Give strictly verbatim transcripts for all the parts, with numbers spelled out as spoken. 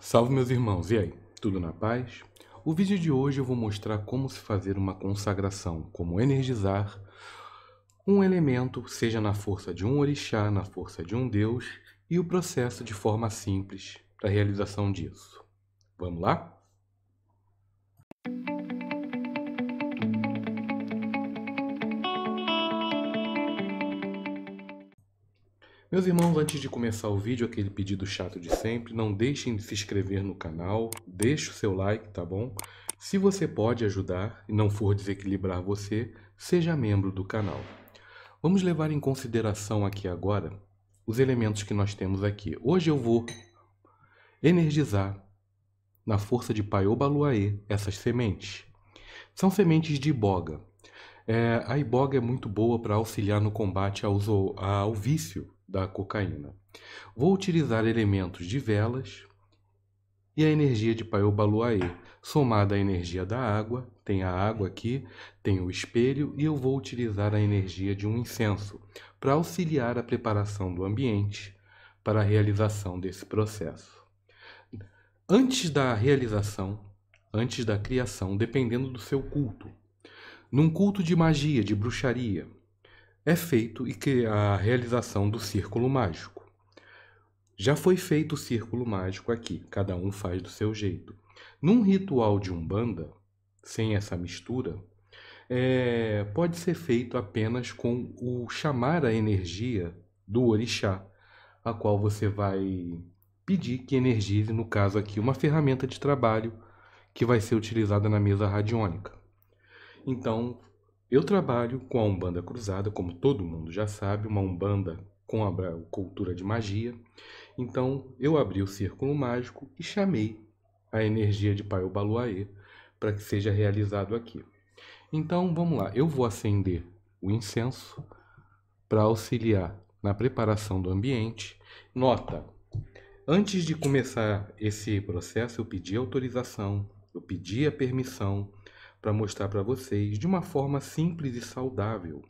Salve meus irmãos, e aí? Tudo na paz? O vídeo de hoje eu vou mostrar como se fazer uma consagração, como energizar um elemento, seja na força de um orixá, na força de um deus, e o processo de forma simples da realização disso. Vamos lá? Meus irmãos, antes de começar o vídeo, aquele pedido chato de sempre, não deixem de se inscrever no canal, deixe o seu like, tá bom? Se você pode ajudar e não for desequilibrar você, seja membro do canal. Vamos levar em consideração aqui agora os elementos que nós temos aqui. Hoje eu vou energizar, na força de Pai Obaluaê, essas sementes. São sementes de iboga. É, a iboga é muito boa para auxiliar no combate ao, ao vício da cocaína. Vou utilizar elementos de velas e a energia de Pai Obaluaê, somada à energia da água, tem a água aqui, tem o espelho, e eu vou utilizar a energia de um incenso para auxiliar a preparação do ambiente para a realização desse processo. Antes da realização, antes da criação, dependendo do seu culto, num culto de magia, de bruxaria, é feito e a realização do círculo mágico. Já foi feito o círculo mágico aqui, cada um faz do seu jeito. Num ritual de Umbanda, sem essa mistura, é, pode ser feito apenas com o chamar a energia do orixá, a qual você vai pedir que energize, no caso aqui, uma ferramenta de trabalho que vai ser utilizada na mesa radiônica. Então, eu trabalho com a Umbanda Cruzada, como todo mundo já sabe, uma Umbanda com a cultura de magia. Então, eu abri o círculo mágico e chamei a energia de Pai Obaluaê para que seja realizado aqui. Então, vamos lá. Eu vou acender o incenso para auxiliar na preparação do ambiente. Nota, antes de começar esse processo, eu pedi autorização, eu pedi a permissão, para mostrar para vocês de uma forma simples e saudável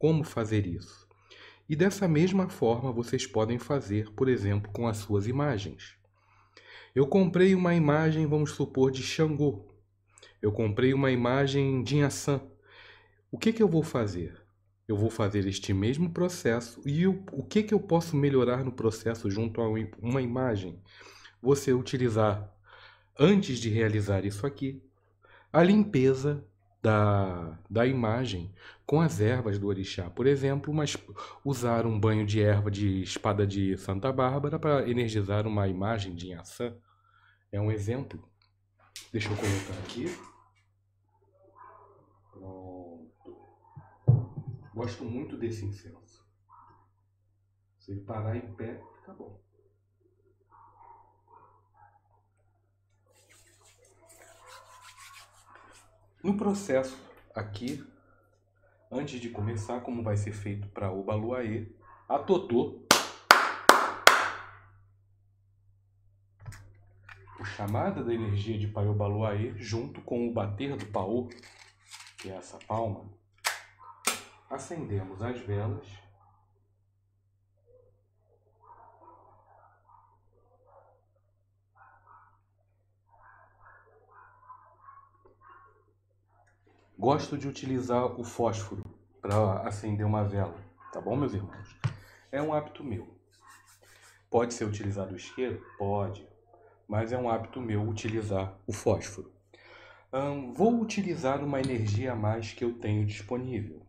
como fazer isso. E dessa mesma forma vocês podem fazer, por exemplo, com as suas imagens. Eu comprei uma imagem, vamos supor, de Xangô. Eu comprei uma imagem de Iansã. O que que eu vou fazer? Eu vou fazer este mesmo processo e eu, o que que eu posso melhorar no processo junto a uma imagem? Você utilizar, antes de realizar isso aqui, a limpeza da, da imagem com as ervas do orixá. Por exemplo, mas usar um banho de erva de espada de Santa Bárbara para energizar uma imagem de Iansã. É um exemplo. Deixa eu colocar aqui. Pronto. Gosto muito desse incenso. Se ele parar em pé, fica bom. No processo aqui, antes de começar, como vai ser feito para Obaluaê, Atotô, o chamada da energia de Pai Obaluaê, junto com o bater do paô, que é essa palma, acendemos as velas . Gosto de utilizar o fósforo para acender uma vela, tá bom, meus irmãos? É um hábito meu. Pode ser utilizado o isqueiro? Pode. Mas é um hábito meu utilizar o fósforo. Hum, vou utilizar uma energia a mais que eu tenho disponível.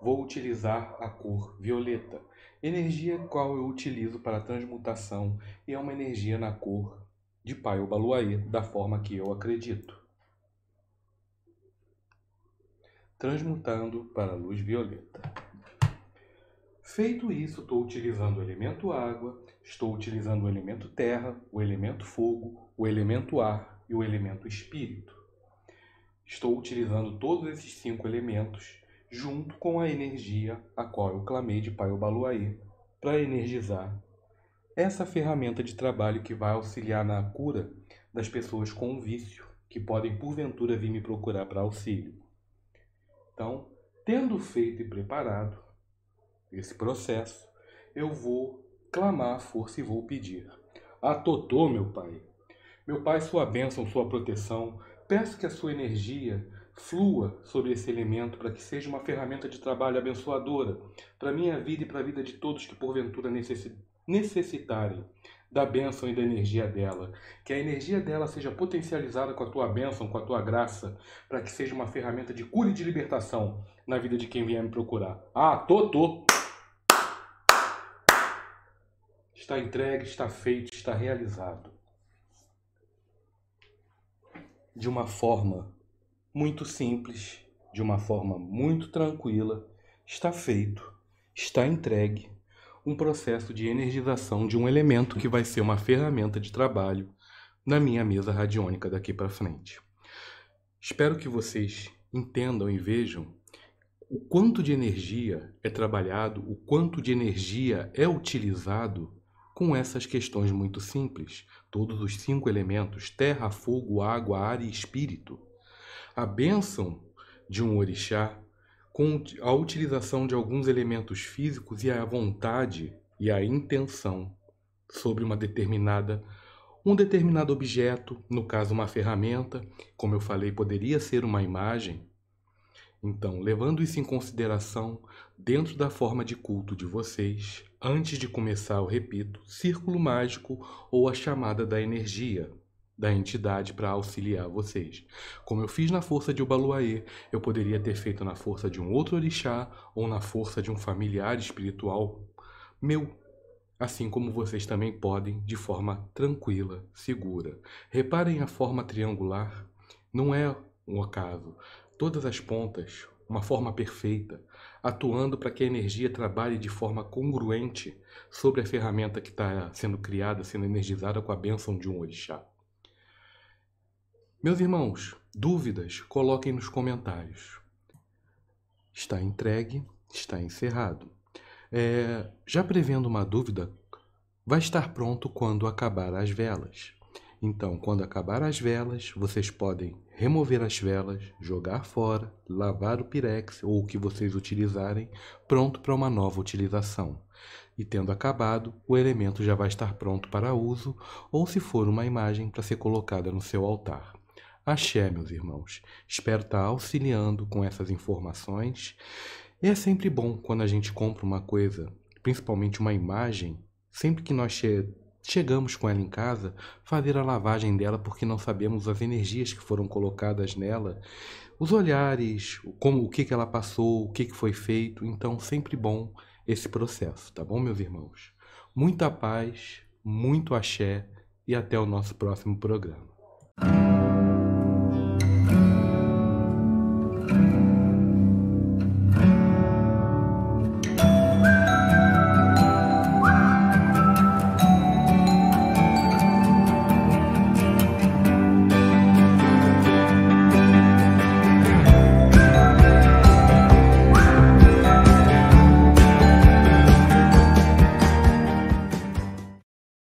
Vou utilizar a cor violeta. Energia qual eu utilizo para transmutação e é uma energia na cor de Pai Obaluaê, da forma que eu acredito. Transmutando para a luz violeta. Feito isso, estou utilizando o elemento água, estou utilizando o elemento terra, o elemento fogo, o elemento ar e o elemento espírito. Estou utilizando todos esses cinco elementos junto com a energia a qual eu clamei de Pai Obaluaê para energizar essa ferramenta de trabalho que vai auxiliar na cura das pessoas com vício que podem porventura vir me procurar para auxílio. Então, tendo feito e preparado esse processo, eu vou clamar a força e vou pedir. Atotô, meu pai, Meu Pai, sua bênção, sua proteção, peço que a sua energia flua sobre esse elemento para que seja uma ferramenta de trabalho abençoadora para minha vida e para a vida de todos que porventura necessitarem da bênção e da energia dela. Que a energia dela seja potencializada com a tua bênção, com a tua graça, para que seja uma ferramenta de cura e de libertação na vida de quem vier me procurar. Atotô! Está entregue, está feito, está realizado. De uma forma muito simples, de uma forma muito tranquila, está feito, está entregue um processo de energização de um elemento que vai ser uma ferramenta de trabalho na minha mesa radiônica daqui para frente. Espero que vocês entendam e vejam o quanto de energia é trabalhado, o quanto de energia é utilizado com essas questões muito simples. Todos os cinco elementos, terra, fogo, água, ar e espírito. A bênção de um orixá, com a utilização de alguns elementos físicos e a vontade e a intenção sobre uma determinada, um determinado objeto, no caso uma ferramenta, como eu falei, poderia ser uma imagem. Então, levando isso em consideração, dentro da forma de culto de vocês, antes de começar, eu repito, círculo mágico ou a chamada da energia, da entidade para auxiliar vocês. Como eu fiz na força de Obaluaê, eu poderia ter feito na força de um outro orixá ou na força de um familiar espiritual meu, assim como vocês também podem de forma tranquila, segura. Reparem a forma triangular, não é um acaso. Todas as pontas, uma forma perfeita, atuando para que a energia trabalhe de forma congruente sobre a ferramenta que está sendo criada, sendo energizada com a bênção de um orixá. Meus irmãos, dúvidas, coloquem nos comentários. Está entregue, está encerrado. É, já prevendo uma dúvida, vai estar pronto quando acabar as velas. Então, quando acabar as velas, vocês podem remover as velas, jogar fora, lavar o pirex ou o que vocês utilizarem, pronto para uma nova utilização. E tendo acabado, o elemento já vai estar pronto para uso ou, se for uma imagem, para ser colocada no seu altar. Axé, meus irmãos. Espero estar auxiliando com essas informações. E é sempre bom quando a gente compra uma coisa, principalmente uma imagem, sempre que nós chegamos, Chegamos com ela em casa, fazer a lavagem dela, porque não sabemos as energias que foram colocadas nela, os olhares, como, o que, que ela passou, o que, que foi feito. Então, sempre bom esse processo, tá bom, meus irmãos? Muita paz, muito axé e até o nosso próximo programa.